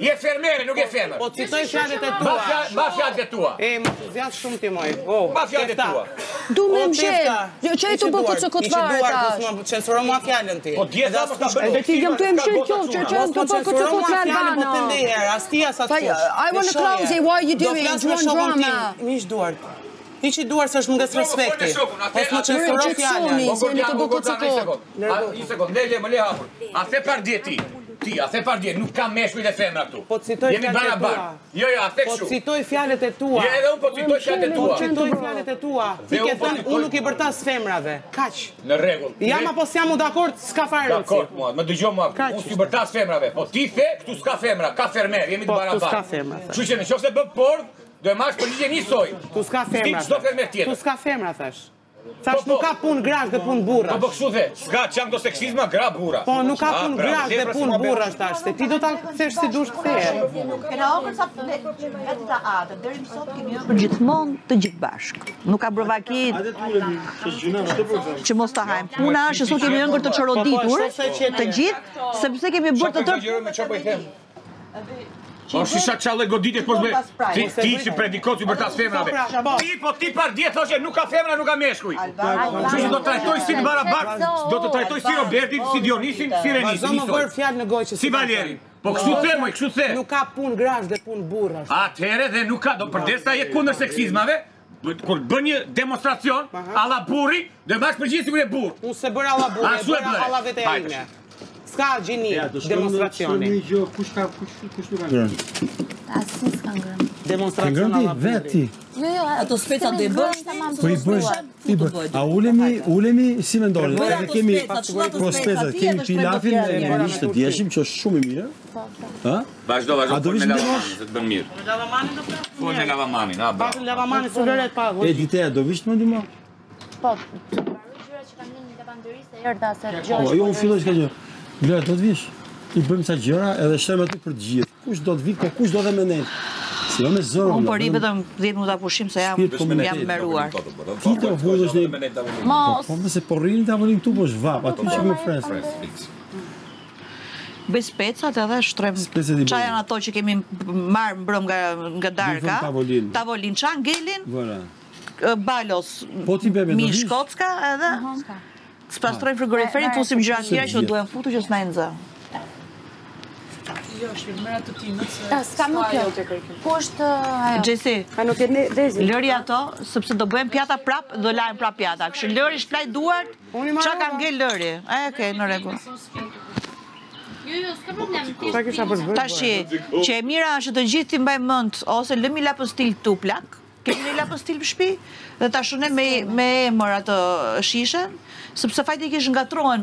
Je fermeri, nuk je fermer. Po citoj fjallet e tua. Ma fjallet e tua. E, më entuziast shumë ti moj. Ma fjallet e tua. Du me më gjenë. Që e të bëku që këtë farë tash. I që duar, të qensuro ma fjallën ti. Po djetë asë të bëku. Dhe ti jam të e më gjenë kjo, që e të bëku që këtë farë dana. I want to close it, why you doing? Do flasë me shokon tim, mi shduar. I që duar së është më nges respekti. Osë më qensuro fjallën. Ti, a the par dje, nuk kam meshkuj dhe femra këtu. Po citoj fjallet e tua. Jo, jo, a the këshu. Po citoj fjallet e tua. Je edhe unë po citoj fjallet e tua. Po citoj fjallet e tua. Ti ke thënë, unë nuk i bërtas femrave. Kaq. Në regull. Jam apo si jam u dakord, s'ka farë rëndësi. Dakord, mua, më dëgjo mua, unë s'ju bërtas femrave. Po ti the, këtu s'ka femra, ka fermer, jemi të barabar. Po, këtu s'ka femra. Që që në qofë se bë pordë, do e mash përgjigje njësoj. Këtu s'ka femra, thash. Sa është nuk ka punë grash dhe punë burrash. Po kështu dhe, s'ka qëmë do seksizma, gra burra. Po nuk ka punë grash dhe punë burrash tash, se ti do t'a këthesh si dush këthe. Këna omër sa të vetë të atë, dërim sot kemi omër gjithmonë të gjithë bashkë. Nuk ka brovakit, që mos të hajmë. Puna është sot kemi omër të çoroditur, të gjithë, sepse kemi bërë të tërë. O shisha qale goditit po shme, ti si predikot si bërtas femrave. Ti po ti par dje thoshe nuk ka femra, nuk ka meshkuj. Që që do të trajtoj si të Barabart, do të trajtoj si Robertin, si Dionisin, si Renisin, si Valjerin. Po kështu të moj, kështu të. Nuk ka pun grash dhe pun burrash. Atëhere dhe nuk ka, do përdesta jetë kundër seksizmave, kur bën një demonstracion, alla burri, dhe mash përgjithë si kërë e burë. Unë se bërë alla burri, e bërë alla vete e ime. Ska gjini, demonstracioni. Kush nuk ka grënë? Asi s'ka grënë. Demonstracion ala përri. Ato speca do i bësh, po i bësh, i bësh. A ulemi, si me ndollet. Edhe kemi prospeza, kemi pilafin e mërish të djeshim, që është shumë i mirë. Vazhdo, fol me lavamanin, se të bën mirë. Me lavamanin do përë? Fol me lavamanin, a bra. Fol me lavamanin, së lëret pa. E ditea, do vishtë më ndimo? Po, të barru gjyra që kam një një lavandëri, se erda Glera, do të vish, i bëjmë sa gjëra edhe shërme aty për të gjithë. Kush do të vi, po kush do dhe me nejtë. Si do me zërëm. Unë përri vetëm 10 minuta pushim se jam meruar. Ti të hullësh ne... Po mëse porrinë të avëllim tu, po shvap, aty që me frens. Bëj specat edhe shtrem... Qa janë ato që kemi marrë mbrëm nga darka. Tavolin, qa ngelin, balos, mishkocka edhe... Së pastrojnë frigoriferin, të usim gjëra tjera që duhem futu që s'na e nëzë. Jo, shpirmera të timët se s'ka ajo të kërkim. Po është ajo? Gjesi, lëri ato, sëpse do bëhem pjata prap, do lajmë prap pjata. Kështë lëri shplaj duart, qa ka nge lëri. E, okej, në regu. Jo, s'ka problem. Tashi, që e mira është të gjithë ti mbaj mëndë, ose lëmi lapën stil tu plak, kemi një lapën stil për shpi, dhe ta shunen me emër atë shishen, sepse fajti kishë nga trohen.